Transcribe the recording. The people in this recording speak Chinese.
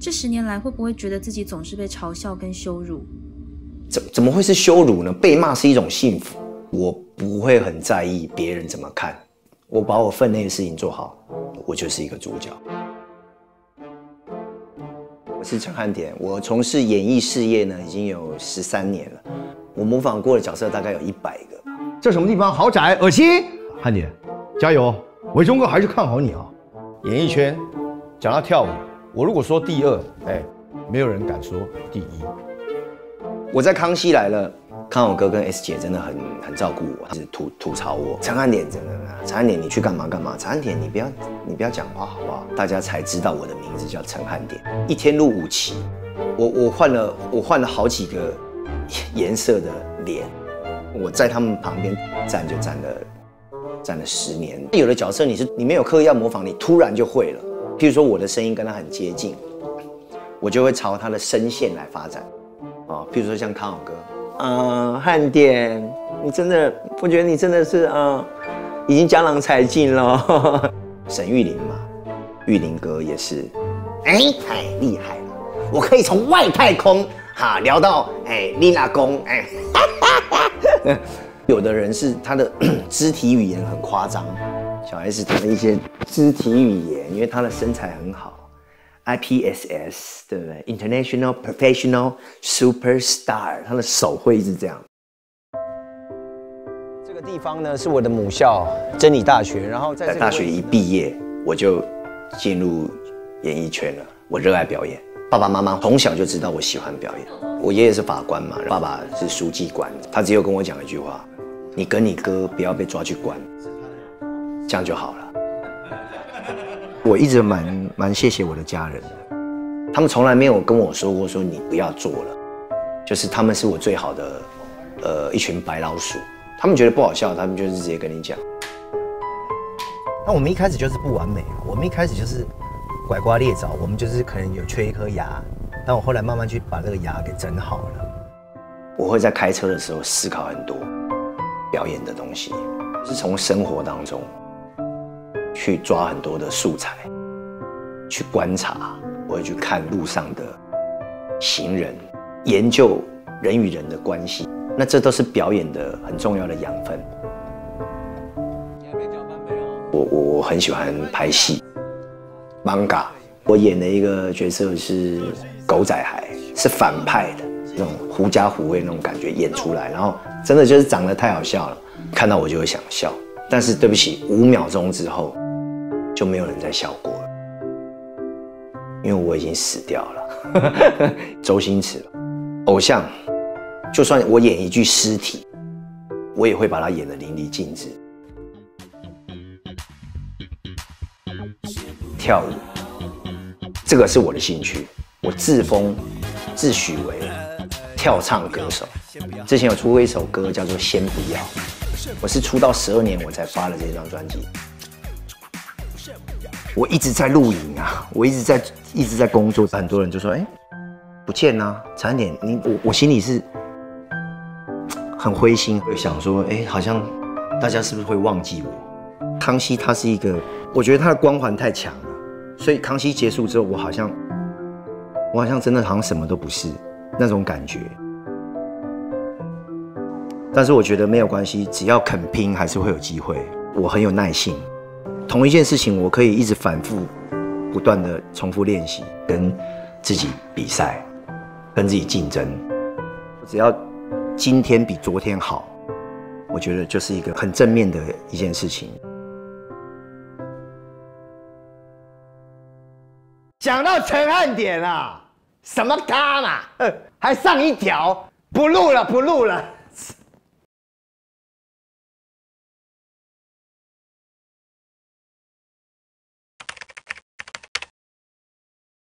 这10年来会不会觉得自己总是被嘲笑跟羞辱？怎么会是羞辱呢？被骂是一种幸福。我不会很在意别人怎么看，我把我分内的事情做好，我就是一个主角。我是陈汉典，我从事演艺事业呢已经有13年了，我模仿过的角色大概有100个。这什么地方？豪宅，恶心！汉典，加油！伟忠哥还是看好你啊！演艺圈，讲到跳舞，我如果说第2，没有人敢说第1。我在《康熙来了》，康永哥跟 S 姐真的很照顾我，一直吐槽我。陈汉典真的，陈汉典你去干嘛干嘛？陈汉典你不要讲话好不好？大家才知道我的名字叫陈汉典。一天录5期，我换了好几个颜色的脸，我在他们旁边站就站了10年。有的角色你没有刻意要模仿，你突然就会了。譬如说我的声音跟他很接近，我就会朝他的声线来发展。啊，譬如说像康永哥，汉典，你真的，我觉得你真的是已经江郎才尽了。沈玉琳嘛，玉琳哥也是，太厉害了，我可以从外太空聊到丽娜公有的人是他的肢体语言很夸张，小 S 他的一些肢体语言，因为他的身材很好 ，IPSS 对不对 ？International Professional Superstar， 他的手会一直这样。这个地方呢是我的母校真理大学，然后在大学一毕业我就进入演艺圈了。我热爱表演，爸爸妈妈从小就知道我喜欢表演。我爷爷是法官嘛，爸爸是书记官，他只有跟我讲一句话：你跟你哥不要被抓去关。这样就好了。我一直蛮谢谢我的家人的，他们从来没有跟我说过说你不要做了，就是他们是我最好的一群白老鼠，他们觉得不好笑，他们就是直接跟你讲。那我们一开始就是不完美，我们一开始就是拐瓜裂枣，我们就是可能有缺一颗牙，但我后来慢慢去把这个牙给整好了。我会在开车的时候思考很多表演的东西，是从生活当中去抓很多的素材，去观察，我会去看路上的行人，研究人与人的关系，那这都是表演的很重要的养分。我很喜欢拍戏 ，manga， 我演的一个角色是狗仔孩，是反派的那种狐假虎威那种感觉演出来，然后真的就是长得太好笑了，看到我就会想笑。但是对不起，5秒钟之后就没有人再笑过了，因为我已经死掉了。周星驰，偶像，就算我演一具尸体，我也会把它演得淋漓尽致。跳舞，这个是我的兴趣，我自封自诩为跳唱歌手。之前有出过一首歌叫做《先不要》。我是出道12年，我才发了这张专辑。我一直在录影啊，我一直在工作。很多人就说：“不见啊，陈汉典，我心里是很灰心，会想说，好像大家是不是会忘记我？”康熙他是一个，我觉得他的光环太强了，所以康熙结束之后，我好像真的好像什么都不是那种感觉。但是我觉得没有关系，只要肯拼，还是会有机会。我很有耐性，同一件事情我可以一直反复、不断的重复练习，跟自己比赛，跟自己竞争。只要今天比昨天好，我觉得就是一个很正面的一件事情。讲到陈汉典啊，什么咖嘛，还上一条，不录了，不录了。